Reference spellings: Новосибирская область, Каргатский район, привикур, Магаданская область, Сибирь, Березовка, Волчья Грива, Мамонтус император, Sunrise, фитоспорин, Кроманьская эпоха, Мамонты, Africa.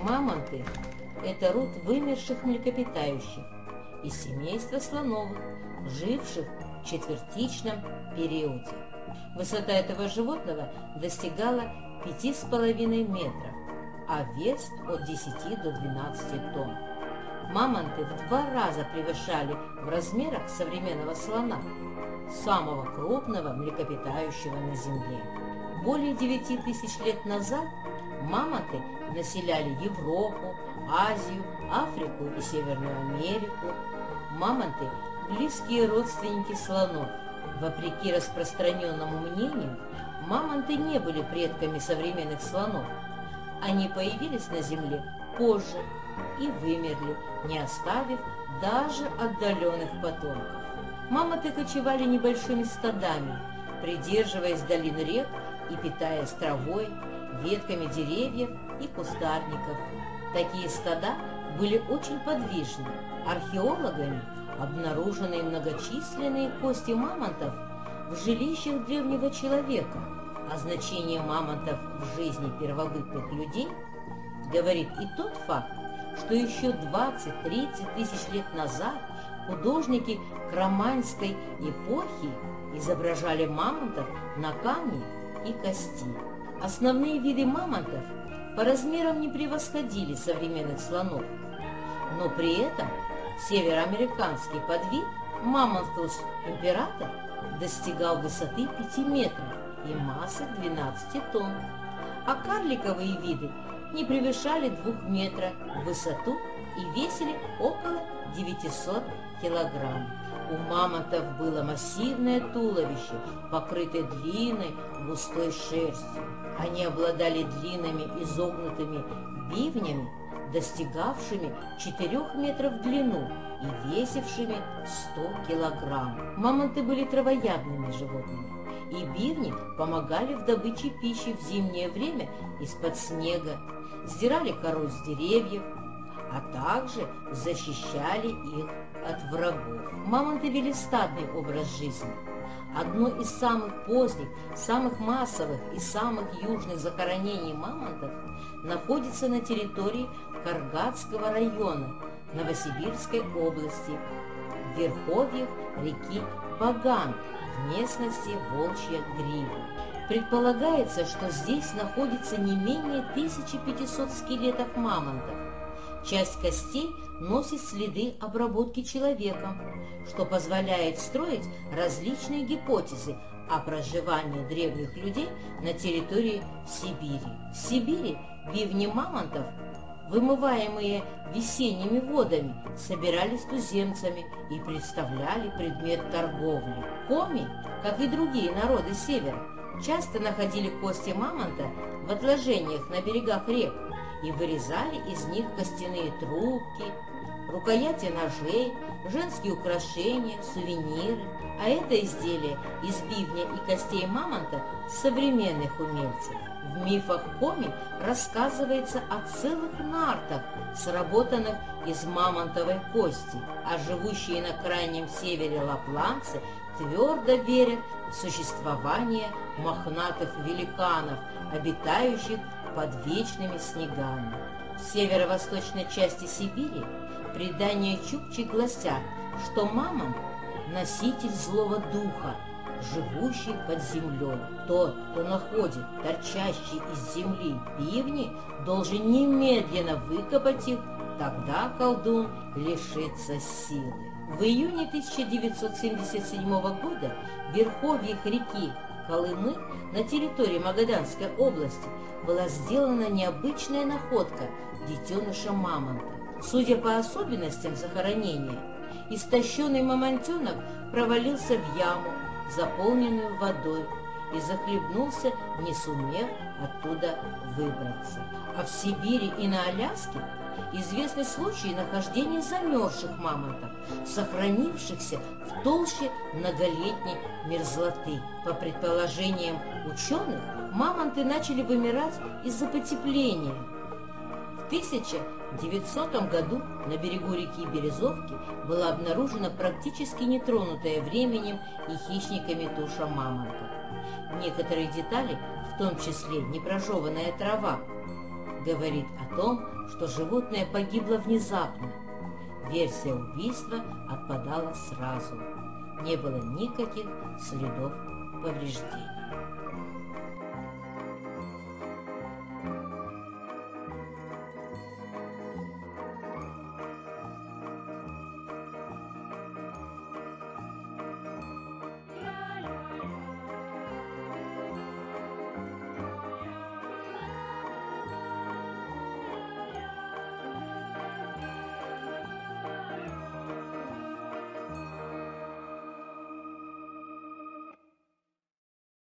Мамонты – это род вымерших млекопитающих из семейства слоновых, живших в четвертичном периоде. Высота этого животного достигала 5,5 метров, а вес от 10 до 12 тонн. Мамонты в 2 раза превышали в размерах современного слона, самого крупного млекопитающего на Земле. Более 9 000 лет назад мамонты населяли Европу, Азию, Африку и Северную Америку. Мамонты – близкие родственники слонов. Вопреки распространенному мнению, мамонты не были предками современных слонов. Они появились на Земле позже и вымерли, не оставив даже отдаленных потомков. Мамонты кочевали небольшими стадами, придерживаясь долин рек и питаясь травой, ветками деревьев и кустарников. Такие стада были очень подвижны. Археологами обнаружены многочисленные кости мамонтов в жилищах древнего человека, а значение мамонтов в жизни первобытных людей говорит и тот факт, что еще 20–30 тысяч лет назад художники кроманьской эпохи изображали мамонтов на камне и кости. Основные виды мамонтов по размерам не превосходили современных слонов, но при этом североамериканский подвид «Мамонтус император» достигал высоты 5 метров и массы 12 тонн, а карликовые виды не превышали 2 метра в высоту и весили около 900 килограмм. У мамонтов было массивное туловище, покрытое длинной густой шерстью. Они обладали длинными изогнутыми бивнями, достигавшими 4 метров в длину и весившими 100 килограмм. Мамонты были травоядными животными, и бивни помогали в добыче пищи в зимнее время из-под снега, сдирали кору с деревьев, а также защищали их от врагов. Мамонты вели стадный образ жизни. Одно из самых поздних, самых массовых и самых южных захоронений мамонтов находится на территории Каргатского района Новосибирской области, в верховьях реки Баган, в местности Волчья Грива. Предполагается, что здесь находится не менее 1500 скелетов мамонтов. Часть костей носит следы обработки человеком, что позволяет строить различные гипотезы о проживании древних людей на территории Сибири. В Сибири бивни мамонтов, вымываемые весенними водами, собирались туземцами и представляли предмет торговли. Коми, как и другие народы севера, часто находили кости мамонта в отложениях на берегах рек и вырезали из них костяные трубки, рукояти ножей, женские украшения, сувениры. А это изделие из бивня и костей мамонта современных умельцев. В мифах Коми рассказывается о целых нартах, сработанных из мамонтовой кости, а живущие на крайнем севере лапланцы твердо верят в существование мохнатых великанов, обитающих под вечными снегами. В северо-восточной части Сибири предания чукчи гласят, что мамонт – носитель злого духа, живущий под землей. Тот, кто находит торчащие из земли бивни, должен немедленно выкопать их, тогда колдун лишится силы. В июне 1977 года в верховьях реки Колымы на территории Магаданской области была сделана необычная находка детеныша мамонта. Судя по особенностям захоронения, истощенный мамонтенок провалился в яму, заполненную водой, и захлебнулся, не сумев оттуда выбраться. А в Сибири и на Аляске известны случаи нахождения замерзших мамонтов, сохранившихся в толще многолетней мерзлоты. По предположениям ученых, мамонты начали вымирать из-за потепления. В 1900 году на берегу реки Березовки была обнаружена практически нетронутая временем и хищниками туша мамонта. Некоторые детали, в том числе непрожеванная трава, говорит о том, что животное погибло внезапно. Версия убийства отпадала сразу. Не было никаких следов повреждений.